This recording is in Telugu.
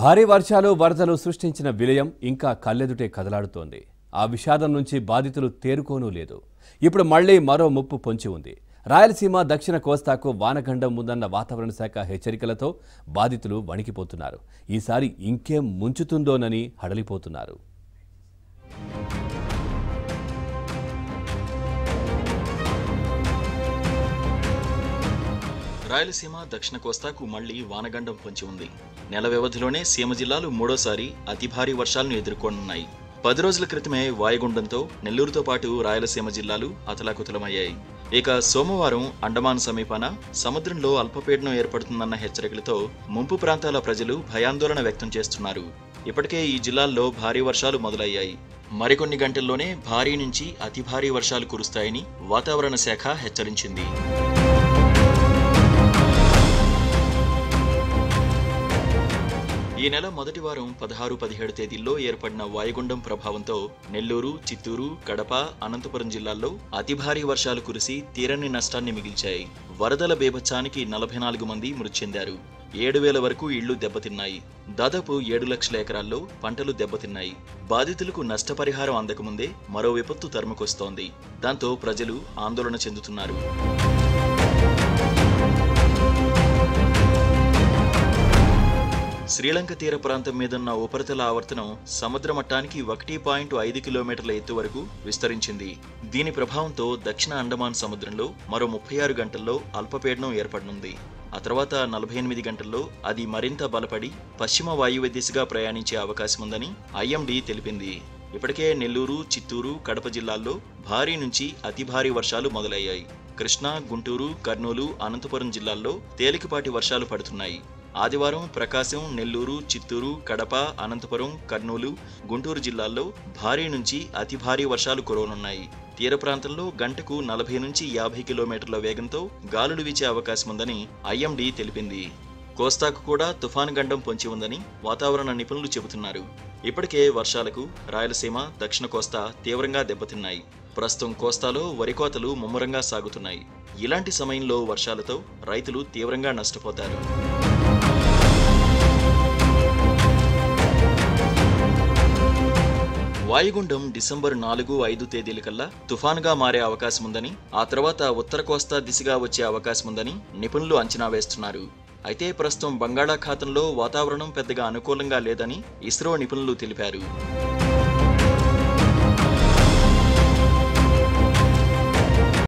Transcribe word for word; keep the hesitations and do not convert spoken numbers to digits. భారీ వర్షాలు వరదలు సృష్టించిన విలయం ఇంకా కళ్ళెదుటే కదలాడుతోంది. ఆ విషాదం నుంచి బాధితులు తేరుకోనూ లేదు. ఇప్పుడు మళ్ళీ మరో ముప్పు పొంచి ఉంది. రాయలసీమ దక్షిణ కోస్తాకు వానగండం ముందన్న వాతావరణ శాఖ హెచ్చరికలతో బాధితులు వణికిపోతున్నారు. ఈసారి ఇంకేం ముంచుతుందోనని హడలిపోతున్నారు. రాయలసీమ దక్షిణ కోస్తాకు మళ్లీ వానగండం పొంచి ఉంది. నెల వ్యవధిలోనే సీమ జిల్లాలు మూడోసారి అతి భారీ వర్షాలను ఎదుర్కొన్నాయి. పది రోజుల క్రితమే వాయుగుండంతో నెల్లూరుతో పాటు రాయలసీమ జిల్లాలు అతలాకుతలమయ్యాయి. ఇక సోమవారం అండమాన్ సమీపాన సముద్రంలో అల్పపీడనం ఏర్పడుతుందన్న హెచ్చరికలతో ముంపు ప్రాంతాల ప్రజలు భయాందోళన వ్యక్తం చేస్తున్నారు. ఇప్పటికే ఈ జిల్లాల్లో భారీ వర్షాలు మొదలయ్యాయి. మరికొన్ని గంటల్లోనే భారీ నుంచి అతి భారీ వర్షాలు కురుస్తాయని వాతావరణ శాఖ హెచ్చరించింది. ఈ నెల మొదటి వారం పదహారు పదిహేడు తేదీల్లో ఏర్పడిన వాయుగుండం ప్రభావంతో నెల్లూరు, చిత్తూరు, కడప, అనంతపురం జిల్లాల్లో అతి భారీ వర్షాలు కురిసి తీరని నష్టాన్ని మిగిల్చాయి. వరదల బీభత్సానికి నలభై నాలుగు మంది మృతి చెందారు. ఏడు వేల వరకు ఇళ్లు దెబ్బతిన్నాయి. దాదాపు ఏడు లక్షల ఎకరాల్లో పంటలు దెబ్బతిన్నాయి. బాధితులకు నష్టపరిహారం అందకముందే మరో విపత్తు తరుముకొస్తోంది. దాంతో ప్రజలు ఆందోళన చెందుతున్నారు. శ్రీలంక తీర ప్రాంతం మీదున్న ఉపరితల ఆవర్తనం సముద్ర మట్టానికి ఒకటి పాయింట్ ఐదు కిలోమీటర్ల ఎత్తు వరకు విస్తరించింది. దీని ప్రభావంతో దక్షిణ అండమాన్ సముద్రంలో మరో ముప్పై ఆరు గంటల్లో అల్పపీడనం ఏర్పడనుంది. ఆ తర్వాత నలభై ఎనిమిది గంటల్లో అది మరింత బలపడి పశ్చిమ వాయువ్య దిశగా ప్రయాణించే అవకాశం ఉందని ఐఎండీ తెలిపింది. ఇప్పటికే నెల్లూరు, చిత్తూరు, కడప జిల్లాల్లో భారీ నుంచి అతి భారీ వర్షాలు మొదలయ్యాయి. కృష్ణా, గుంటూరు, కర్నూలు, అనంతపురం జిల్లాల్లో తేలికపాటి వర్షాలు పడుతున్నాయి. ఆదివారం ప్రకాశం, నెల్లూరు, చిత్తూరు, కడప, అనంతపురం, కర్నూలు, గుంటూరు జిల్లాల్లో భారీ నుంచి అతి భారీ వర్షాలు కురవనున్నాయి. తీర ప్రాంతంలో గంటకు నలభై నుంచి యాభై కిలోమీటర్ల వేగంతో గాలులు వీచే అవకాశం ఉందని ఐఎండీ తెలిపింది. కోస్తాకు కూడా తుఫాను గండం పొంచి ఉందని వాతావరణ నిపుణులు చెబుతున్నారు. ఇప్పటికే వర్షాలకు రాయలసీమ, దక్షిణ కోస్తా తీవ్రంగా దెబ్బతిన్నాయి. ప్రస్తుతం కోస్తాలో వరి కోతలు ముమ్మరంగా సాగుతున్నాయి. ఇలాంటి సమయంలో వర్షాలతో రైతులు తీవ్రంగా నష్టపోతారు. వాయుగుండం డిసెంబర్ నాలుగు ఐదు తేదీల కల్లా తుఫానుగా మారే అవకాశం ఉందని, ఆ తర్వాత ఉత్తర కోస్తా దిశగా వచ్చే అవకాశం ఉందని నిపుణులు అంచనా వేస్తున్నారు. అయితే ప్రస్తుతం బంగాళాఖాతంలో వాతావరణం పెద్దగా అనుకూలంగా లేదని ఇస్రో నిపుణులు తెలిపారు.